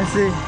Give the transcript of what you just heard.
I see.